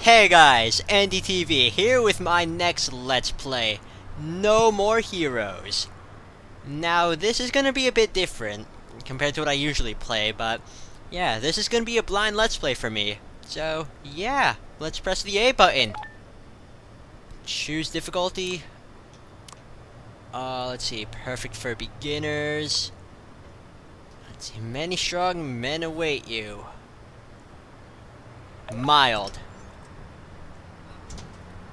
Hey guys, NDTV here with my next Let's Play, No More Heroes. Now this is gonna be a bit different compared to what I usually play, but yeah, this is gonna be a blind Let's Play for me. So yeah, let's press the A button. Choose difficulty. Let's see, perfect for beginners. Let's see, many strong men await you. Mild.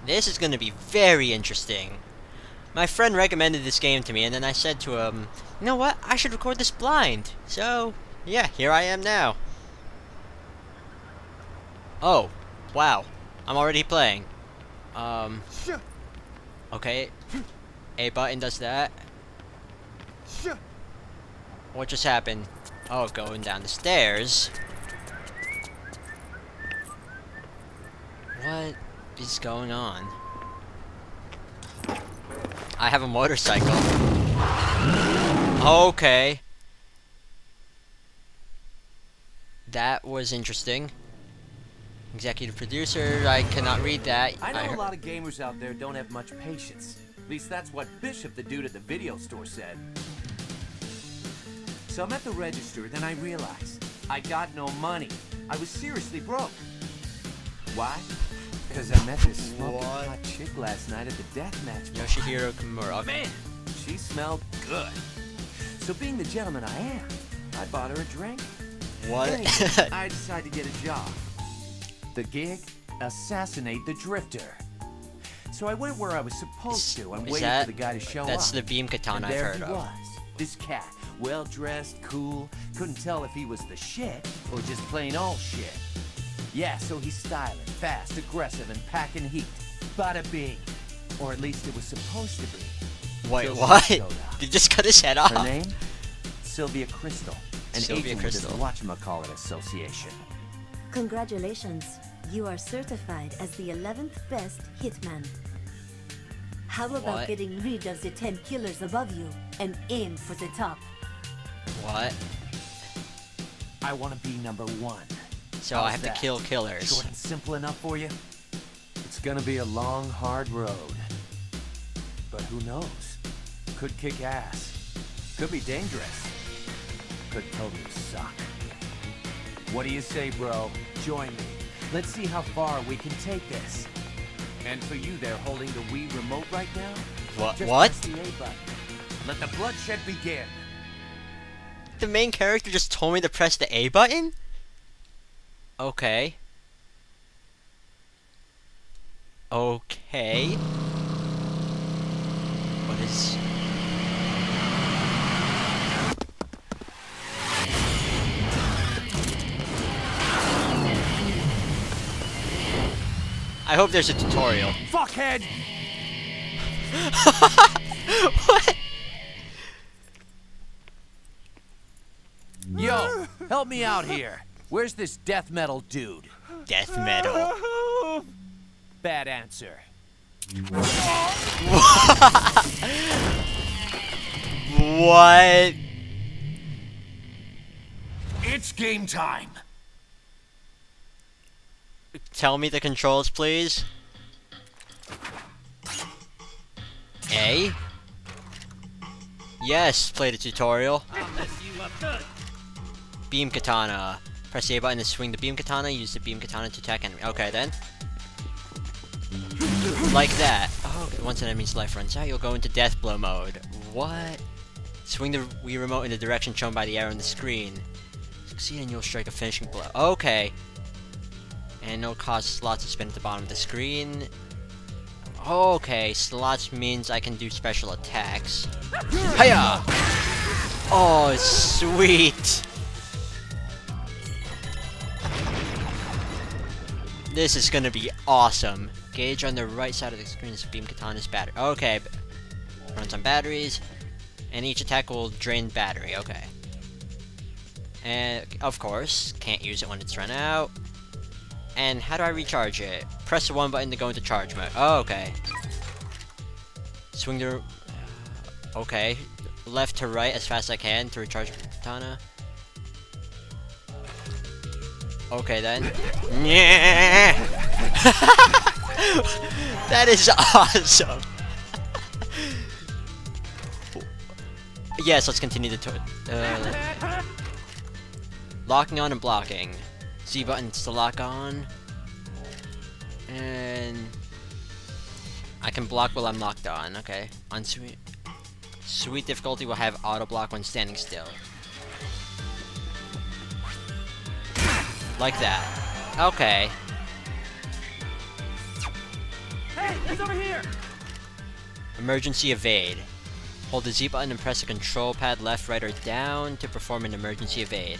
This is going to be very interesting. My friend recommended this game to me, and then I said to him, you know what, I should record this blind. So, yeah, here I am now. Oh, wow. I'm already playing. Okay. A button does that. What just happened? Oh, going down the stairs. What is going on? I have a motorcycle. Okay. That was interesting. Executive producer, I cannot read that. I know a lot of gamers out there don't have much patience. At least that's what Bishop, the dude at the video store, said. So I'm at the register, then I realized I got no money. I was seriously broke. Why? Because I met this smoking hot chick last night at the deathmatch. Yoshihiro Kimura. Man, she smelled good. So being the gentleman I am, I bought her a drink. What? Anyway, I decided to get a job. The gig? Assassinate the drifter. So I went where I was supposed to. I'm waiting for the guy to show up. That's the beam katana I've heard of. There he was. This cat, well dressed, cool. Couldn't tell if he was the shit or just plain old shit. Yeah, so he's styling, fast, aggressive, and packing heat. Bada bing. Or at least it was supposed to be. Wait, what? They just cut his head off. Her name? Sylvia Crystal. An agent of the Watch McCallit Association. Congratulations. You are certified as the 11th best hitman. How about getting rid of the 10 killers above you and aim for the top? What? I want to be number one. So how's I have that? To kill killers. Short and simple enough for you? It's gonna be a long, hard road. But who knows? Could kick ass. Could be dangerous. Could totally suck. What do you say, bro? Join me. Let's see how far we can take this. And for you there holding the Wii remote right now? What? Just press the A button. Let the bloodshed begin. The main character just told me to press the A button? Okay. Okay. What is... I hope there's a tutorial. Fuckhead! What? Yo, help me out here. Where's this death metal dude? Death metal. Bad answer. What? It's game time. Tell me the controls, please. A? Yes, play the tutorial. I'll mess you up good. Beam katana. Press the A button to swing the beam katana, use the beam katana to attack enemy. Okay, then. Like that. Oh, okay. Once an enemy's life runs out, you'll go into death blow mode. What? Swing the Wii remote in the direction shown by the arrow on the screen. Succeed and you'll strike a finishing blow. Okay. And it'll cause slots to spin at the bottom of the screen. Okay, slots means I can do special attacks. Hiya! Oh, sweet! This is gonna be awesome. Gauge on the right side of the screen is beam katana's battery. Okay, runs on batteries, and each attack will drain battery. Okay, and of course, can't use it when it's run out. And how do I recharge it? Press the one button to go into charge mode. Oh, okay. Swing the... okay, left to right as fast as I can to recharge katana. Okay then. Yeah. That is awesome. Yes, let's continue the tour. Locking on and blocking. Z buttons to lock on. And I can block while I'm locked on. Okay. On sweet difficulty will have auto block when standing still. Like that. Okay. Hey, he's over here. Emergency evade. Hold the Z button and press the control pad left, right, or down to perform an emergency evade.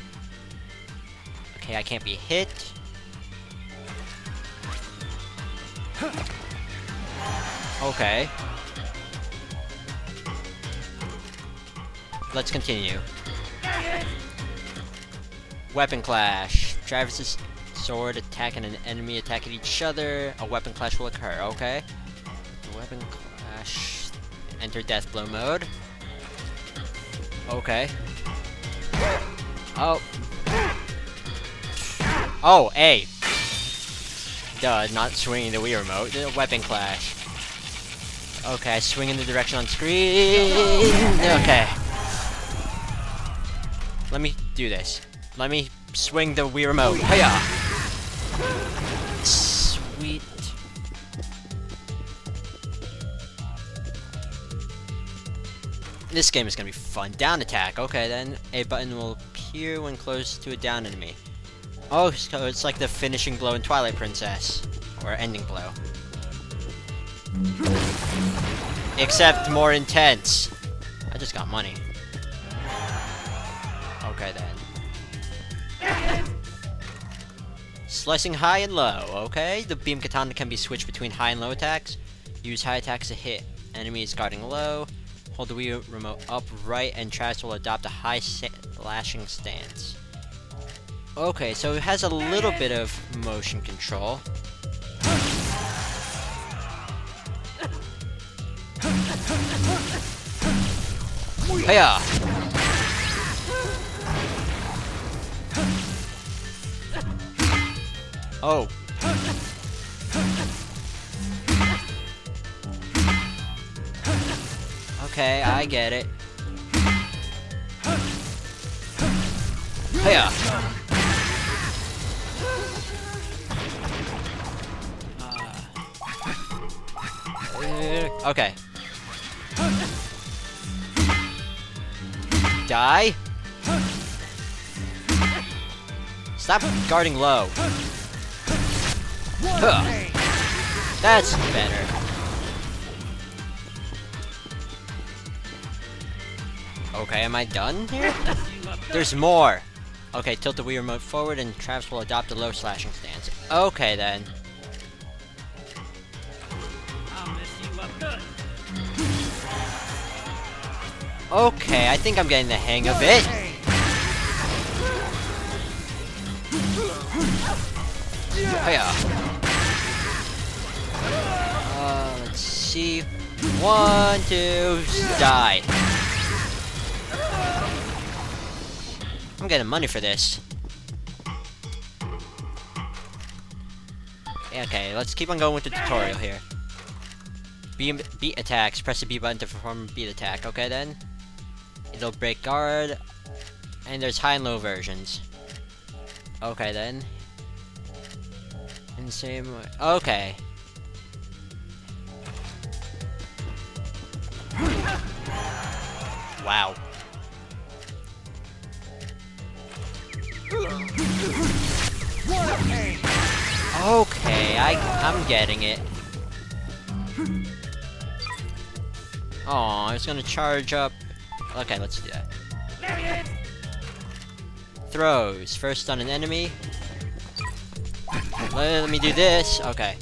Okay, I can't be hit. Okay. Let's continue. Weapon clash. Travis's sword attack and an enemy attack at each other. A weapon clash will occur, okay? Weapon clash. Enter death blow mode. Okay. Oh. Oh, hey. Duh, not swinging the Wii remote. The weapon clash. Okay, swing in the direction on screen. Okay. Let me do this. Let me swing the Wii remote. Hiya. Sweet. This game is gonna be fun. Down attack. Okay, then a button will appear when close to a down enemy. Oh, so it's like the finishing blow in Twilight Princess, or ending blow, except more intense. I just got money. Okay then. Slicing high and low. Okay, the beam katana can be switched between high and low attacks. Use high attacks to hit enemies guarding low. Hold the Wii remote upright, and Travis will adopt a high slashing stance. Okay, so it has a little bit of motion control. Hiya! Oh. Okay, I get it. Hiya! Okay. Die! Stop guarding low. Huh. That's better. Okay, am I done here? There's more! Okay, tilt the Wii remote forward and Travis will adopt a low slashing stance. Okay then. Okay, I think I'm getting the hang of it. Hiya. Let's see. 1, 2, die. I'm getting money for this. Okay, let's keep on going with the tutorial here. Beat attacks. Press the B button to perform a beat attack. Okay, then. It'll break guard. And there's high and low versions. Okay, then. And same way. Okay. Wow. Okay, I'm getting it. Oh, I was gonna charge up. Okay, let's do that. Throws first on an enemy. Let me do this. Okay.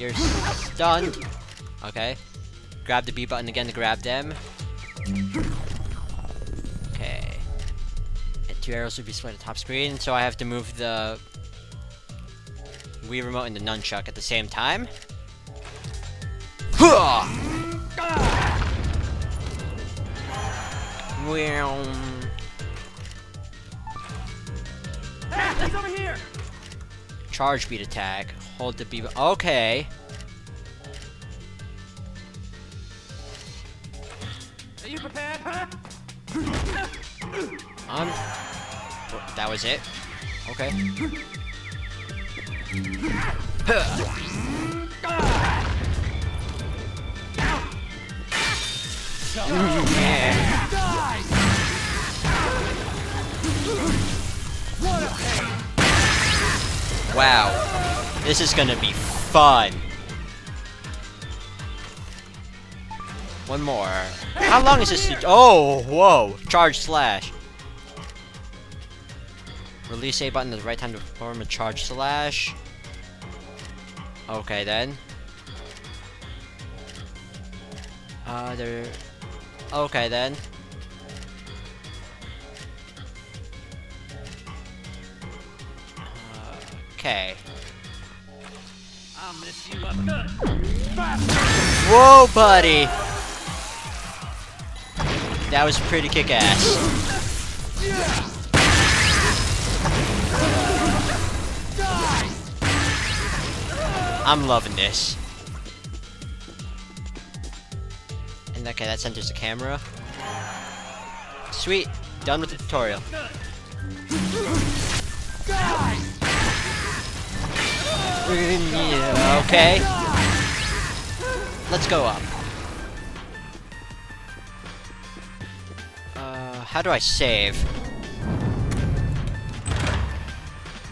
You're stunned. Okay. Grab the B button again to grab them. Okay. And two arrows would be split at the top screen, so I have to move the Wii remote and the nunchuck at the same time. He's over here. Charge beat attack. Hold the B. Okay. Are you prepared, huh? That was it. Okay. Yeah. Wow. This is gonna be fun. One more. How long is this? Oh, whoa! Charge slash. Release A button at the right time to perform a charge slash. Okay then. There. Okay then. Okay. I'll miss you up good. Whoa, buddy. That was pretty kick-ass. I'm loving this. And okay, that centers the camera. Sweet, done with the tutorial. Okay. Let's go up. How do I save?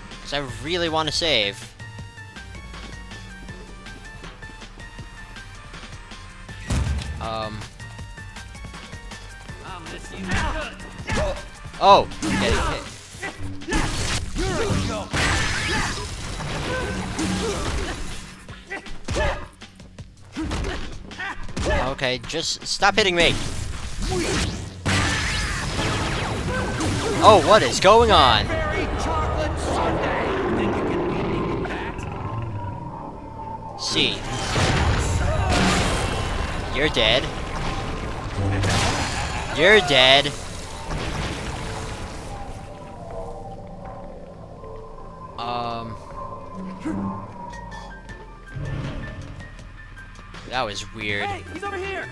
Because I really want to save. Oh! Get it. Okay, just stop hitting me! Oh, what is going on? C. You're dead. You're dead. That was weird. Hey, he's over here.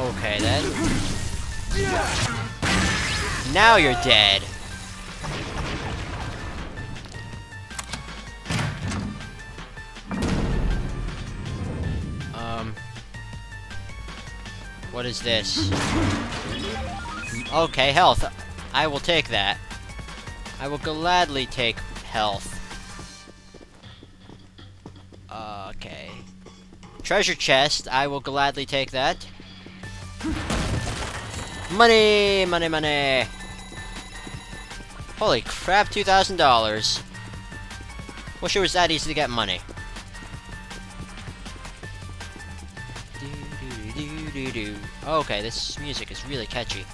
Okay then. Now you're dead. What is this? Okay, health. I will take that. I will gladly take health. Okay. Treasure chest. I will gladly take that. Money! Money, money! Holy crap, $2,000. Wish it was that easy to get money. Okay, this music is really catchy.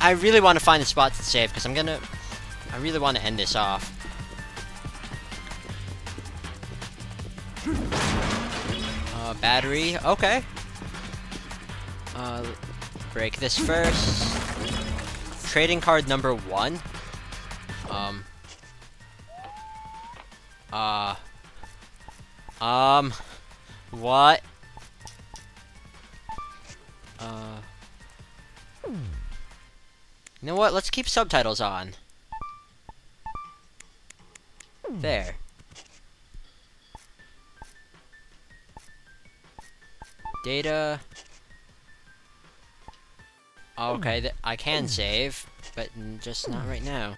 I really want to find a spot to save, because I really want to end this off. Battery, okay. Break this first. Trading card number 1. What? You know what? Let's keep subtitles on. There. Data. Okay, I can save, but just not right now.